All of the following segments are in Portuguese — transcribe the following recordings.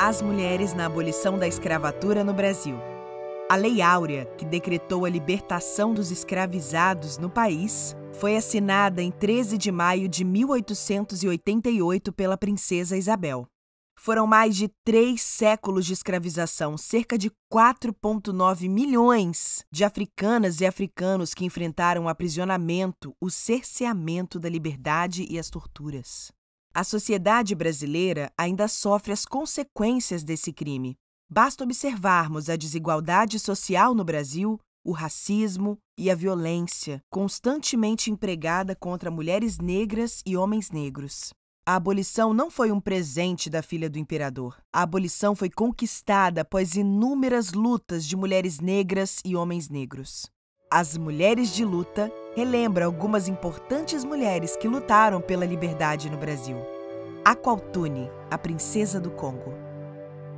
As mulheres na abolição da escravatura no Brasil. A Lei Áurea, que decretou a libertação dos escravizados no país, foi assinada em 13 de maio de 1888 pela princesa Isabel. Foram mais de 3 séculos de escravização, cerca de 4,9 milhões de africanas e africanos que enfrentaram o aprisionamento, o cerceamento da liberdade e as torturas. A sociedade brasileira ainda sofre as consequências desse crime. Basta observarmos a desigualdade social no Brasil, o racismo e a violência constantemente empregada contra mulheres negras e homens negros. A abolição não foi um presente da filha do imperador. A abolição foi conquistada após inúmeras lutas de mulheres negras e homens negros. As Mulheres de Luta relembra algumas importantes mulheres que lutaram pela liberdade no Brasil. Aqualtune, a princesa do Congo.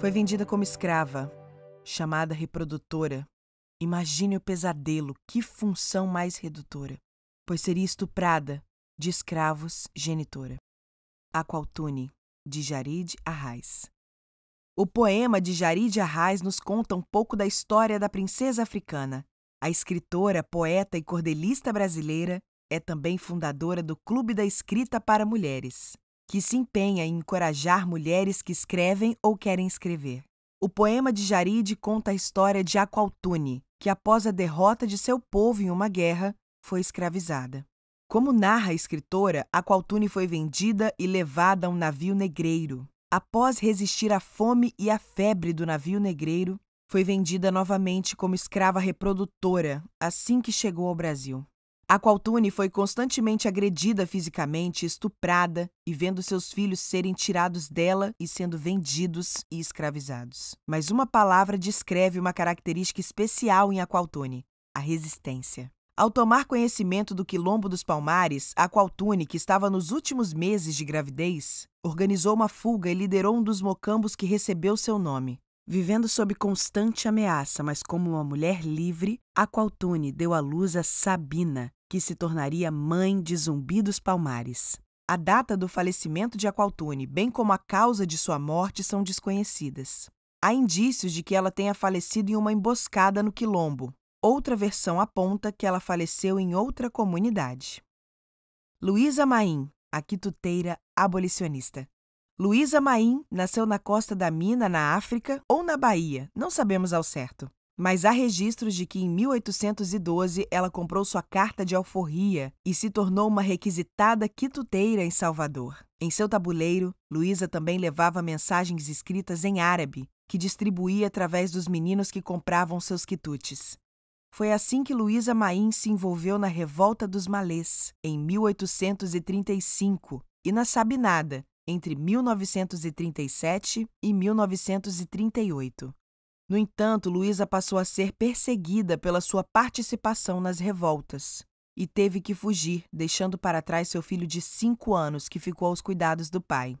Foi vendida como escrava, chamada reprodutora. Imagine o pesadelo, que função mais redutora, pois seria estuprada de escravos genitora. Aqualtune, de Jarid Arraes. O poema de Jarid Arraes nos conta um pouco da história da princesa africana. A escritora, poeta e cordelista brasileira é também fundadora do Clube da Escrita para Mulheres, que se empenha em encorajar mulheres que escrevem ou querem escrever. O poema de Jarid conta a história de Aqualtune, que após a derrota de seu povo em uma guerra, foi escravizada. Como narra a escritora, Aqualtune foi vendida e levada a um navio negreiro. Após resistir à fome e à febre do navio negreiro, foi vendida novamente como escrava reprodutora assim que chegou ao Brasil. Aqualtune foi constantemente agredida fisicamente, estuprada e vendo seus filhos serem tirados dela e sendo vendidos e escravizados. Mas uma palavra descreve uma característica especial em Aqualtune: a resistência. Ao tomar conhecimento do Quilombo dos Palmares, Aqualtune, que estava nos últimos meses de gravidez, organizou uma fuga e liderou um dos mocambos que recebeu seu nome. Vivendo sob constante ameaça, mas como uma mulher livre, Aqualtune deu à luz a Sabina, que se tornaria mãe de Zumbi dos Palmares. A data do falecimento de Aqualtune, bem como a causa de sua morte, são desconhecidas. Há indícios de que ela tenha falecido em uma emboscada no Quilombo. Outra versão aponta que ela faleceu em outra comunidade. Luísa Mahin, a quituteira abolicionista. Luísa Mahin nasceu na costa da Mina, na África, ou na Bahia, não sabemos ao certo. Mas há registros de que em 1812 ela comprou sua carta de alforria e se tornou uma requisitada quituteira em Salvador. Em seu tabuleiro, Luísa também levava mensagens escritas em árabe, que distribuía através dos meninos que compravam seus quitutes. Foi assim que Luísa Mahin se envolveu na Revolta dos Malês, em 1835, e na Sabinada, entre 1937 e 1938. No entanto, Luísa passou a ser perseguida pela sua participação nas revoltas e teve que fugir, deixando para trás seu filho de 5 anos, que ficou aos cuidados do pai.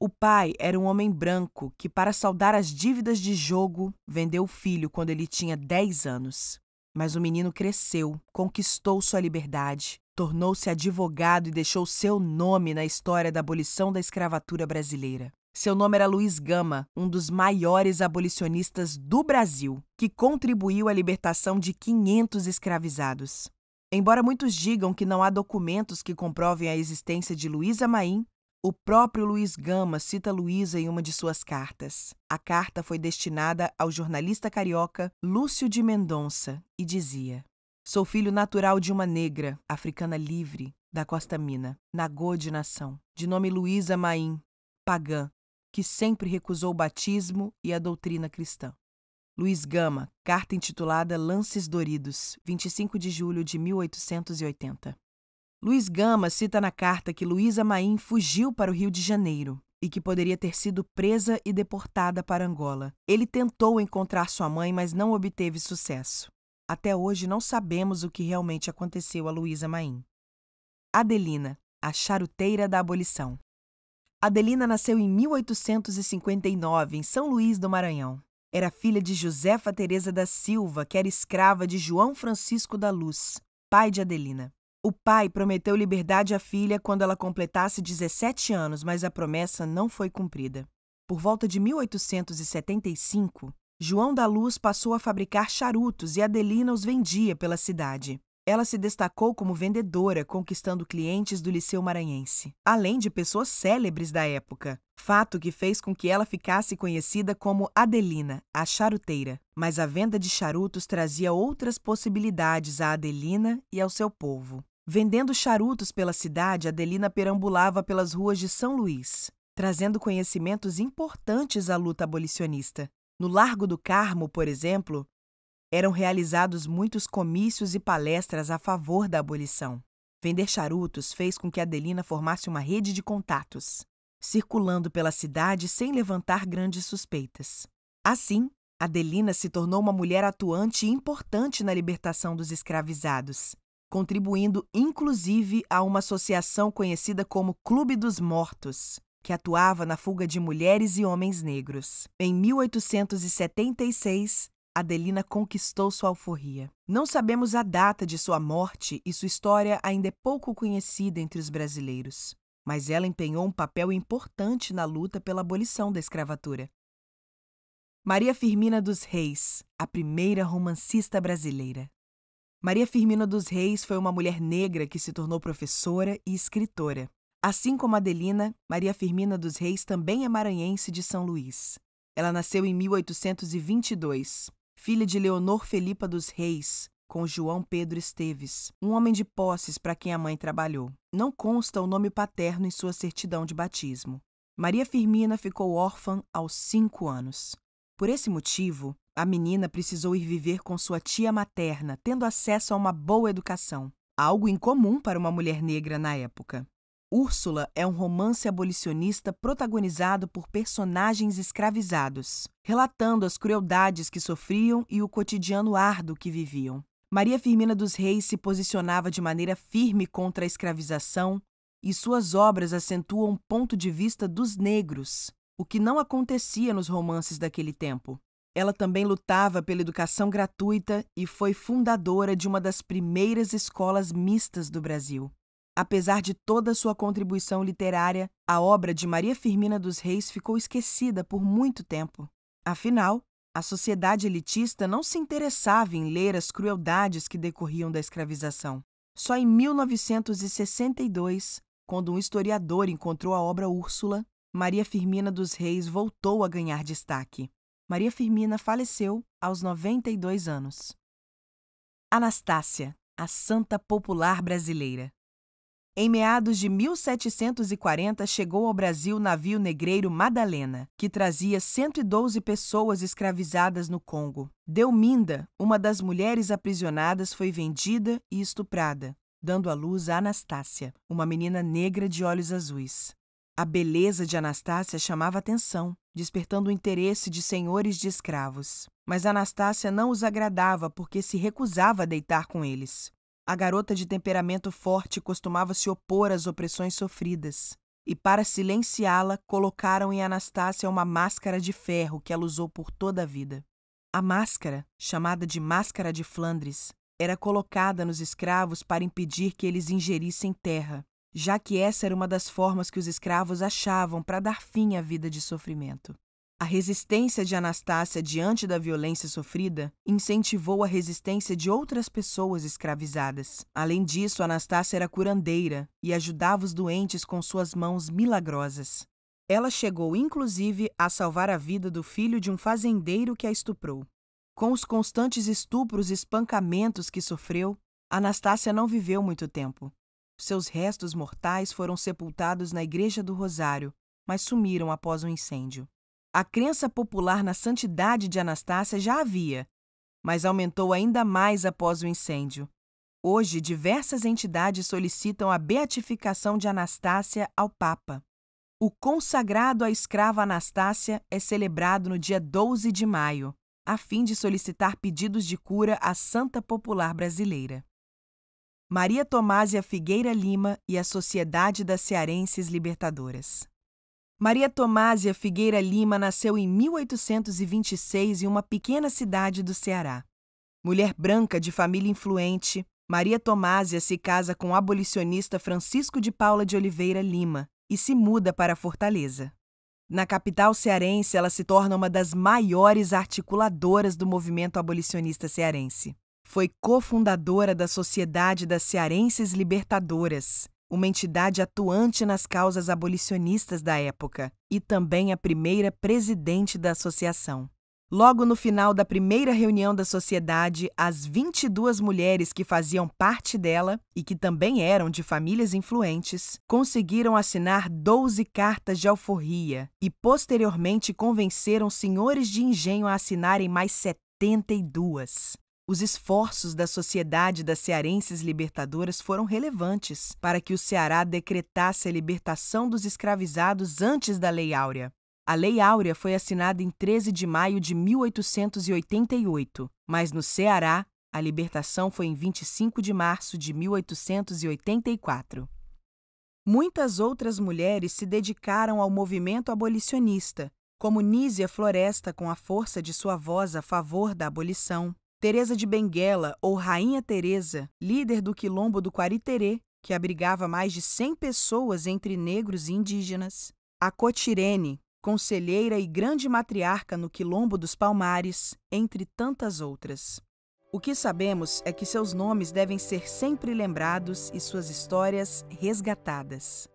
O pai era um homem branco que, para saldar as dívidas de jogo, vendeu o filho quando ele tinha 10 anos. Mas o menino cresceu, conquistou sua liberdade, tornou-se advogado e deixou seu nome na história da abolição da escravatura brasileira. Seu nome era Luiz Gama, um dos maiores abolicionistas do Brasil, que contribuiu à libertação de 500 escravizados. Embora muitos digam que não há documentos que comprovem a existência de Luísa Mahin, o próprio Luiz Gama cita Luísa em uma de suas cartas. A carta foi destinada ao jornalista carioca Lúcio de Mendonça e dizia: "Sou filho natural de uma negra, africana livre, da Costa Mina, nagô de nação, de nome Luísa Mahin, pagã, que sempre recusou o batismo e a doutrina cristã." Luiz Gama, carta intitulada Lances Doridos, 25 de julho de 1880. Luiz Gama cita na carta que Luísa Mahin fugiu para o Rio de Janeiro e que poderia ter sido presa e deportada para Angola. Ele tentou encontrar sua mãe, mas não obteve sucesso. Até hoje não sabemos o que realmente aconteceu a Luísa Mahin. Adelina, a charuteira da abolição. Adelina nasceu em 1859, em São Luís do Maranhão. Era filha de Josefa Tereza da Silva, que era escrava de João Francisco da Luz, pai de Adelina. O pai prometeu liberdade à filha quando ela completasse 17 anos, mas a promessa não foi cumprida. por volta de 1875, João da Luz passou a fabricar charutos e Adelina os vendia pela cidade. Ela se destacou como vendedora, conquistando clientes do Liceu Maranhense, além de pessoas célebres da época, fato que fez com que ela ficasse conhecida como Adelina, a charuteira. Mas a venda de charutos trazia outras possibilidades a Adelina e ao seu povo. Vendendo charutos pela cidade, Adelina perambulava pelas ruas de São Luís, trazendo conhecimentos importantes à luta abolicionista. No Largo do Carmo, por exemplo, eram realizados muitos comícios e palestras a favor da abolição. Vender charutos fez com que Adelina formasse uma rede de contatos, circulando pela cidade sem levantar grandes suspeitas. Assim, Adelina se tornou uma mulher atuante e importante na libertação dos escravizados, contribuindo inclusive a uma associação conhecida como Clube dos Mortos, que atuava na fuga de mulheres e homens negros. Em 1876, Adelina conquistou sua alforria. Não sabemos a data de sua morte e sua história ainda é pouco conhecida entre os brasileiros, mas ela empenhou um papel importante na luta pela abolição da escravatura. Maria Firmina dos Reis, a primeira romancista brasileira. Maria Firmina dos Reis foi uma mulher negra que se tornou professora e escritora. Assim como Adelina, Maria Firmina dos Reis também é maranhense de São Luís. Ela nasceu em 1822. Filha de Leonor Felipa dos Reis, com João Pedro Esteves, um homem de posses para quem a mãe trabalhou. Não consta o nome paterno em sua certidão de batismo. Maria Firmina ficou órfã aos 5 anos. Por esse motivo, a menina precisou ir viver com sua tia materna, tendo acesso a uma boa educação, algo incomum para uma mulher negra na época. Úrsula é um romance abolicionista protagonizado por personagens escravizados, relatando as crueldades que sofriam e o cotidiano árduo que viviam. Maria Firmina dos Reis se posicionava de maneira firme contra a escravização e suas obras acentuam o ponto de vista dos negros, o que não acontecia nos romances daquele tempo. Ela também lutava pela educação gratuita e foi fundadora de uma das primeiras escolas mistas do Brasil. Apesar de toda sua contribuição literária, a obra de Maria Firmina dos Reis ficou esquecida por muito tempo. Afinal, a sociedade elitista não se interessava em ler as crueldades que decorriam da escravização. Só em 1962, quando um historiador encontrou a obra Úrsula, Maria Firmina dos Reis voltou a ganhar destaque. Maria Firmina faleceu aos 92 anos. Anastácia, a santa popular brasileira. Em meados de 1740, chegou ao Brasil o navio negreiro Madalena, que trazia 112 pessoas escravizadas no Congo. Deolinda, uma das mulheres aprisionadas, foi vendida e estuprada, dando à luz a Anastácia, uma menina negra de olhos azuis. A beleza de Anastácia chamava atenção, despertando o interesse de senhores de escravos. Mas Anastácia não os agradava porque se recusava a deitar com eles. A garota de temperamento forte costumava se opor às opressões sofridas, e para silenciá-la, colocaram em Anastácia uma máscara de ferro que ela usou por toda a vida. A máscara, chamada de máscara de Flandres, era colocada nos escravos para impedir que eles ingerissem terra, já que essa era uma das formas que os escravos achavam para dar fim à vida de sofrimento. A resistência de Anastácia diante da violência sofrida incentivou a resistência de outras pessoas escravizadas. Além disso, Anastácia era curandeira e ajudava os doentes com suas mãos milagrosas. Ela chegou, inclusive, a salvar a vida do filho de um fazendeiro que a estuprou. Com os constantes estupros e espancamentos que sofreu, Anastácia não viveu muito tempo. Seus restos mortais foram sepultados na Igreja do Rosário, mas sumiram após um incêndio. A crença popular na santidade de Anastácia já havia, mas aumentou ainda mais após o incêndio. Hoje, diversas entidades solicitam a beatificação de Anastácia ao Papa. O consagrado à escrava Anastácia é celebrado no dia 12 de maio, a fim de solicitar pedidos de cura à santa popular brasileira. Maria Tomásia Figueira Lima e a Sociedade das Cearenses Libertadoras. Maria Tomásia Figueira Lima nasceu em 1826 em uma pequena cidade do Ceará. Mulher branca de família influente, Maria Tomásia se casa com o abolicionista Francisco de Paula de Oliveira Lima e se muda para Fortaleza. Na capital cearense, ela se torna uma das maiores articuladoras do movimento abolicionista cearense. Foi cofundadora da Sociedade das Cearenses Libertadoras, uma entidade atuante nas causas abolicionistas da época, e também a primeira presidente da associação. Logo no final da primeira reunião da sociedade, as 22 mulheres que faziam parte dela e que também eram de famílias influentes, conseguiram assinar 12 cartas de alforria e posteriormente convenceram senhores de engenho a assinarem mais 72. Os esforços da Sociedade das Cearenses Libertadoras foram relevantes para que o Ceará decretasse a libertação dos escravizados antes da Lei Áurea. A Lei Áurea foi assinada em 13 de maio de 1888, mas no Ceará, a libertação foi em 25 de março de 1884. Muitas outras mulheres se dedicaram ao movimento abolicionista, como Nízia Floresta com a força de sua voz a favor da abolição, Tereza de Benguela, ou Rainha Tereza, líder do Quilombo do Quariterê, que abrigava mais de 100 pessoas entre negros e indígenas, a Cotirene, conselheira e grande matriarca no Quilombo dos Palmares, entre tantas outras. O que sabemos é que seus nomes devem ser sempre lembrados e suas histórias resgatadas.